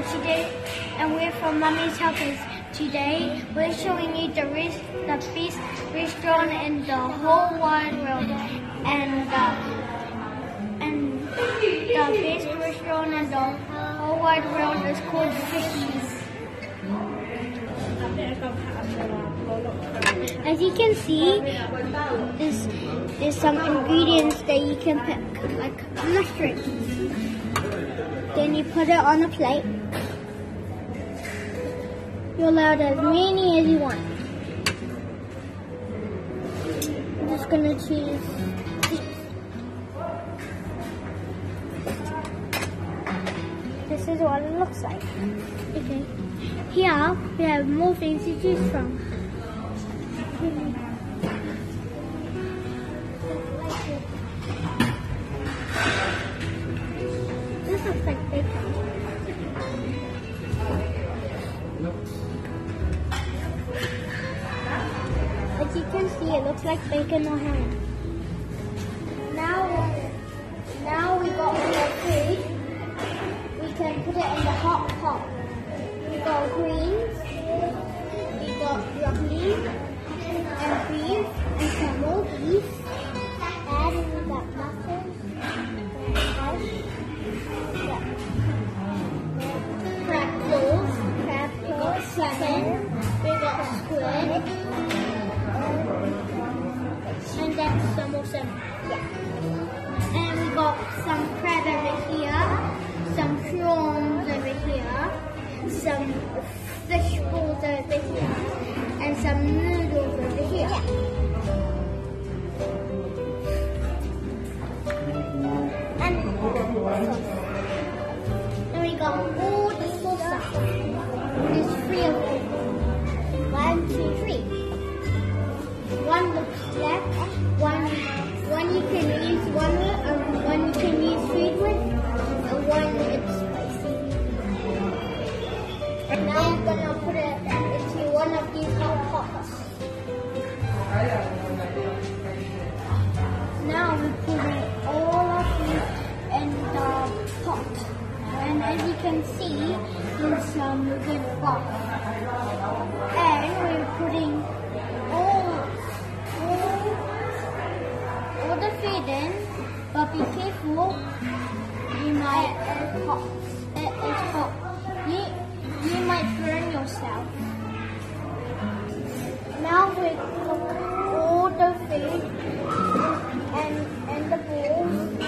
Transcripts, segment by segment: and today, and we're from Mummy's Helpers. Today, we're showing you the best restaurant in the whole wide world, and the best restaurant in the whole wide world is called Fishies. As you can see, there's some ingredients that you can pick, like mushrooms. Then you put it on a plate. You're allowed as many as you want. I'm just gonna choose these. This is what it looks like. Okay. Here we have more things to choose from. As you can see, it looks like bacon or ham. Now we got all the food. We can put it in the hot pot. We got greens, we got broccoli, and beans, and some more beef. Add in that mussels, crab claws, salmon. We got squid. And then some more salmon. Yeah. And we got some crab over here, some prawns over here, some fish balls over here, and some noodles over here. Yeah. And we got all the salsa. There's three of them. 1, 2, 3. One looks black, one you can use one with, one you can use food with, and one it's spicy. And now I'm gonna put it into one of these hot pots. Now we're putting all of these in the pot. And as you can see, there's some good box. And we're putting in, but be careful, you might pop. It is hot. You might burn yourself. Now we put all the food and the balls.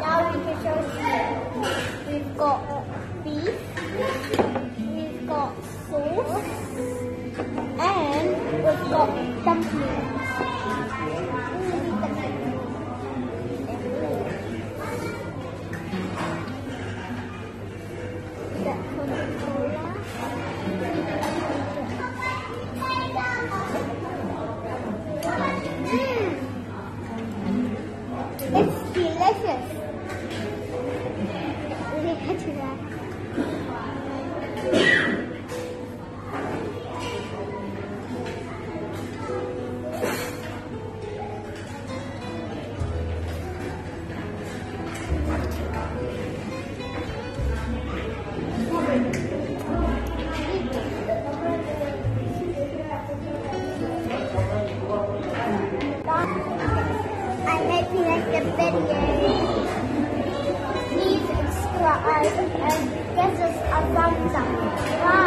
Now we can show you. We've got beef, we've got sauce, and we've got dumplings. Please subscribe and give us a thumbs up. Bye.